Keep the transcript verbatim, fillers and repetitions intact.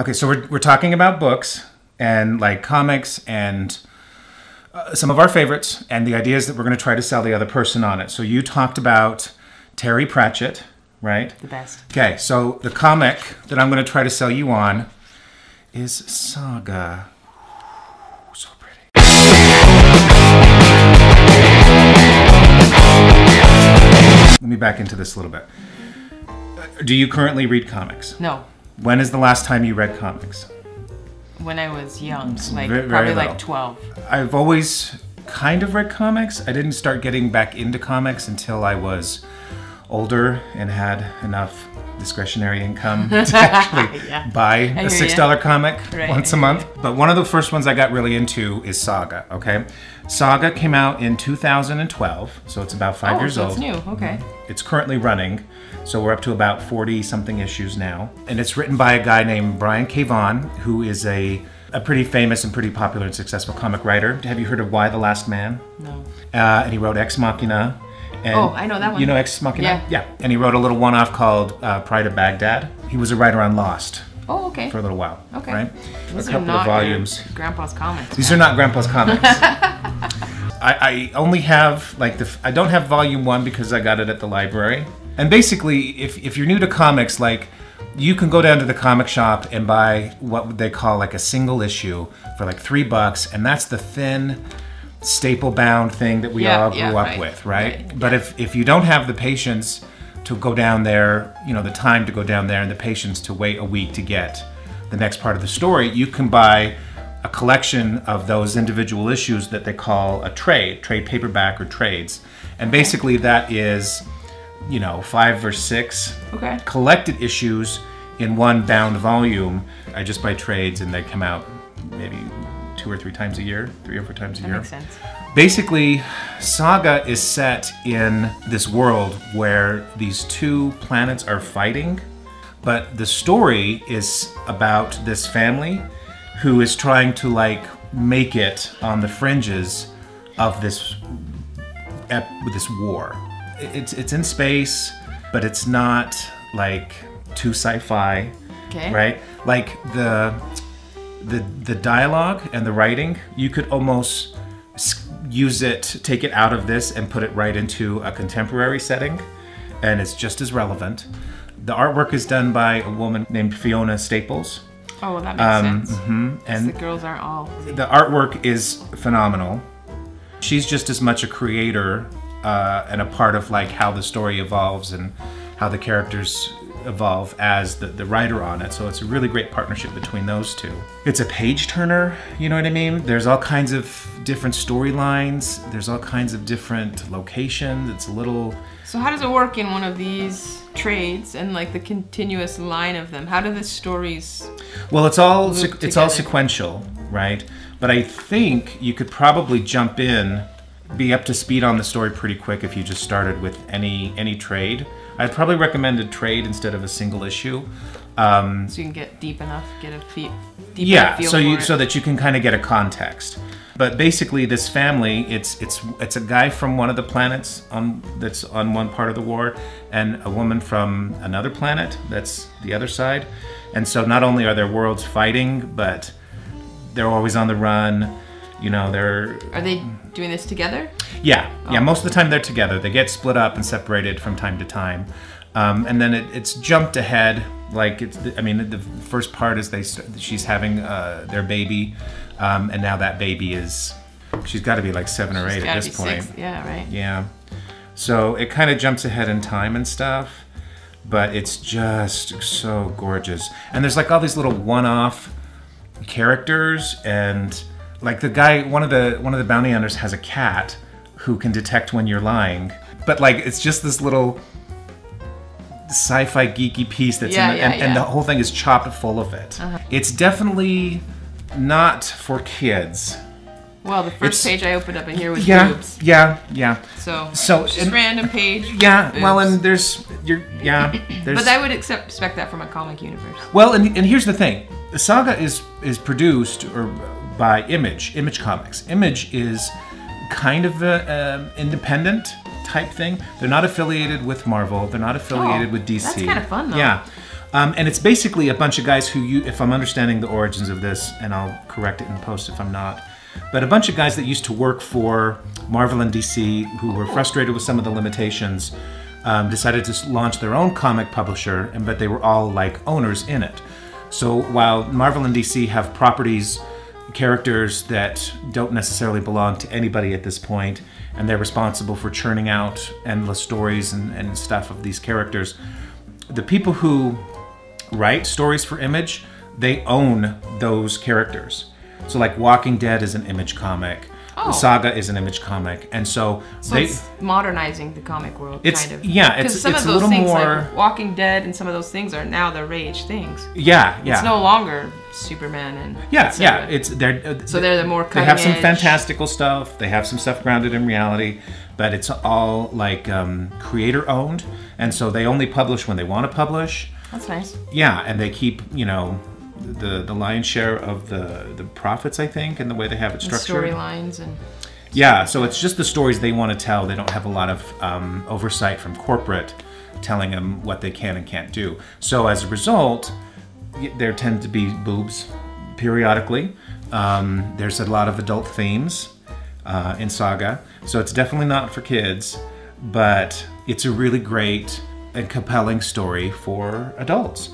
Okay, so we're we're talking about books and like comics and uh, some of our favorites, and the idea is that we're going to try to sell the other person on it. So you talked about Terry Pratchett, right? The best. Okay, so the comic that I'm going to try to sell you on is Saga. Ooh, so pretty. Let me back into this a little bit. Do you currently read comics? No. When is the last time you read comics? When I was young, like very, very probably little. Like twelve. I've always kind of read comics. I didn't start getting back into comics until I was older and had enough discretionary income to actually yeah. buy a six dollar comic right. once a month. But one of the first ones I got really into is Saga, okay? Saga came out in two thousand twelve, so it's about five oh, years so old. It's new, okay. It's currently running, so we're up to about forty something issues now. And it's written by a guy named Brian K. Vaughan, who is a, a pretty famous and pretty popular and successful comic writer. Have you heard of Y the Last Man? No. Uh, and he wrote Ex Machina. And oh, I know that one. You know Ex Machina? Yeah. yeah. And he wrote a little one-off called uh, Pride of Baghdad. He was a writer on Lost. Oh, okay. For a little while. Okay. Right? These a couple are not of volumes. Grandpa's comics. These man. are not Grandpa's comics. I, I only have, like, the. I don't have volume one because I got it at the library. And basically, if, if you're new to comics, like, you can go down to the comic shop and buy what they call, like, a single issue for, like, three bucks. And that's the thin staple bound thing that we yeah, all grew yeah, up right. with, right? right. But yeah. if, if you don't have the patience to go down there, you know, the time to go down there and the patience to wait a week to get the next part of the story, you can buy a collection of those individual issues that they call a trade, trade paperback or trades. And basically that is, you know, five or six okay. collected issues in one bound volume. I just buy trades and they come out maybe two or three times a year, three or four times a year. That makes sense. Basically, Saga is set in this world where these two planets are fighting, but the story is about this family who is trying to like make it on the fringes of this ep this war. It's it's in space, but it's not like too sci-fi, okay. right? Like the The, the dialogue and the writing, you could almost use it, take it out of this and put it right into a contemporary setting, and it's just as relevant. The artwork is done by a woman named Fiona Staples. Oh, well, that makes um, sense. Mm-hmm. And the girls aren't all. The artwork is phenomenal. She's just as much a creator uh, and a part of like how the story evolves and how the characters evolve as the, the writer on it. So it's a really great partnership between those two. It's a page turner, you know what I mean? There's all kinds of different storylines. There's all kinds of different locations. It's a little... So how does it work in one of these trades and like the continuous line of them? How do the stories... Well, it's all it's together? all sequential, right? But I think you could probably jump in, be up to speed on the story pretty quick if you just started with any any trade. I'd probably recommend a trade instead of a single issue. Um, so you can get deep enough, get a feel. Deep yeah, feel so you it. so that you can kind of get a context. But basically, this family, it's it's it's a guy from one of the planets on that's on one part of the war, and a woman from another planet that's the other side. And so not only are their worlds fighting, but they're always on the run. You know, they're... Are they doing this together? Yeah. Oh. Yeah, most of the time they're together. They get split up and separated from time to time. Um, and then it, it's jumped ahead. Like, it's the, I mean, the first part is they she's having uh, their baby. Um, and now that baby is... She's got to be like seven or eight at this point. Six. Yeah, right. Yeah. So it kind of jumps ahead in time and stuff. But it's just so gorgeous. And there's like all these little one-off characters and... Like the guy, one of the one of the bounty hunters has a cat who can detect when you're lying. But like, it's just this little sci-fi geeky piece that's yeah, in the, yeah, and, yeah. and the whole thing is chopped full of it. Uh-huh. It's definitely not for kids. Well, the first it's, page I opened up in here was yeah, boobs. Yeah, yeah. So, so just and, random page. Yeah. Boobs. Well, and there's you're yeah. There's, but I would accept, expect that from a comic universe. Well, and and here's the thing: the Saga is is produced or. by Image, Image Comics. Image is kind of an independent type thing. They're not affiliated with Marvel. They're not affiliated oh, with D C. That's kind of fun though. Yeah. Um, and it's basically a bunch of guys who, you, if I'm understanding the origins of this, and I'll correct it in post if I'm not, but a bunch of guys that used to work for Marvel and D C, who were frustrated with some of the limitations, um, decided to launch their own comic publisher, and but they were all like owners in it. So while Marvel and D C have properties, characters that don't necessarily belong to anybody at this point, and they're responsible for churning out endless stories and, and stuff of these characters, the people who write stories for Image, they own those characters. So like Walking Dead is an Image comic. Oh. Saga is an Image comic. And so, so they... it's modernizing the comic world, it's, kind of. Yeah, it's, some it's of those a little things, more... like Walking Dead and some of those things are now the rage things. Yeah, yeah. It's no longer Superman and... Yeah, yeah. It's, they're, so they're the more cutting They have some edge. fantastical stuff. They have some stuff grounded in reality. But it's all like um, creator-owned. And so they only publish when they want to publish. That's nice. Yeah, and they keep, you know... the the lion's share of the the profits, I think, and the way they have it structured. Storylines and yeah, so it's just the stories they want to tell. They don't have a lot of um, oversight from corporate telling them what they can and can't do. So as a result, there tend to be boobs periodically. Um, there's a lot of adult themes uh, in Saga, so it's definitely not for kids, but it's a really great and compelling story for adults.